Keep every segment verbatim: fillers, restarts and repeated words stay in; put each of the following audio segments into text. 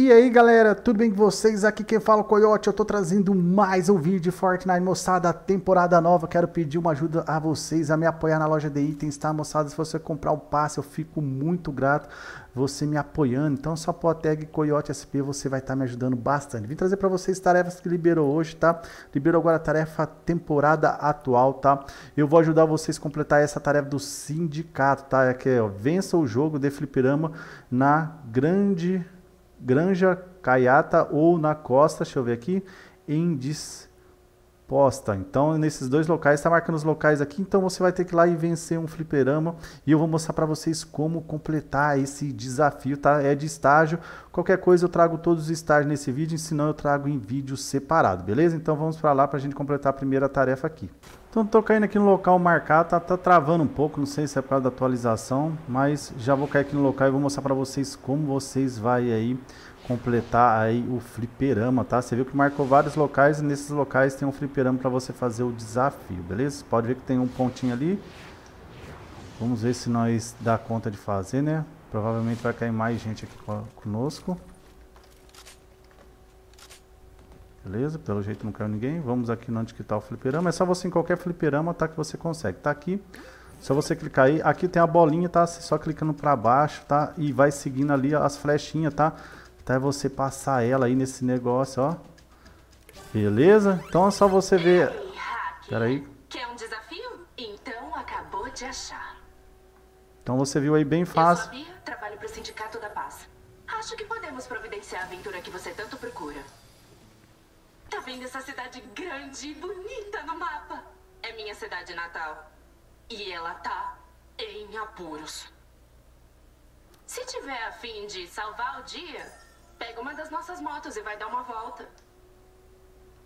E aí galera, tudo bem com vocês? Aqui quem fala é o Coiote, eu tô trazendo mais um vídeo de Fortnite, moçada, temporada nova. Quero pedir uma ajuda a vocês, a me apoiar na loja de itens, tá moçada? Se você comprar o passe, eu fico muito grato, você me apoiando. Então só pô a tag Coiote S P, você vai estar tá me ajudando bastante. Vim trazer para vocês tarefas que liberou hoje, tá? Liberou agora a tarefa temporada atual, tá? Eu vou ajudar vocês a completar essa tarefa do sindicato, tá? É que, ó, vença o jogo de fliperama na grande... Granja, Caiata ou na costa, deixa eu ver aqui, em disposta. Então, nesses dois locais, está marcando os locais aqui, então você vai ter que ir lá e vencer um fliperama. E eu vou mostrar para vocês como completar esse desafio, tá? É de estágio, qualquer coisa eu trago todos os estágios nesse vídeo, senão eu trago em vídeo separado, beleza? Então vamos para lá para a gente completar a primeira tarefa aqui. Então tô caindo aqui no local marcado, tá, tá travando um pouco, não sei se é por causa da atualização, mas já vou cair aqui no local e vou mostrar pra vocês como vocês vai aí completar aí o fliperama, tá? Você viu que marcou vários locais e nesses locais tem um fliperama pra você fazer o desafio, beleza? Pode ver que tem um pontinho ali, vamos ver se nós dá conta de fazer, né? Provavelmente vai cair mais gente aqui conosco. Beleza, pelo jeito não caiu ninguém. Vamos aqui onde que tá o fliperama. É só você em qualquer fliperama, tá, que você consegue. Tá aqui, só você clicar aí. Aqui tem a bolinha, tá, só clicando pra baixo, tá, e vai seguindo ali as flechinhas, tá, até você passar ela aí nesse negócio, ó. Beleza, então é só você ver. Pera aí. Quer um desafio? Então acabou de achar. Então você viu aí bem fácil. Eu sou a Bia, trabalho pro Sindicato da Paz. Acho que podemos providenciar a aventura que você tanto procura. Tá vendo essa cidade grande e bonita no mapa? É minha cidade natal. E ela tá em apuros. Se tiver a fim de salvar o dia, pega uma das nossas motos e vai dar uma volta.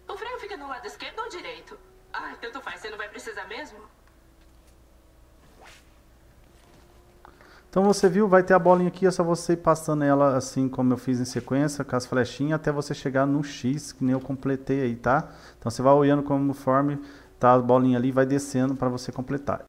O freio fica no lado esquerdo ou direito? Ai, tanto faz, você não vai precisar mesmo? Então você viu, vai ter a bolinha aqui, é só você ir passando ela assim como eu fiz em sequência, com as flechinhas, até você chegar no X, que nem eu completei aí, tá? Então você vai olhando conforme tá a bolinha ali, vai descendo para você completar.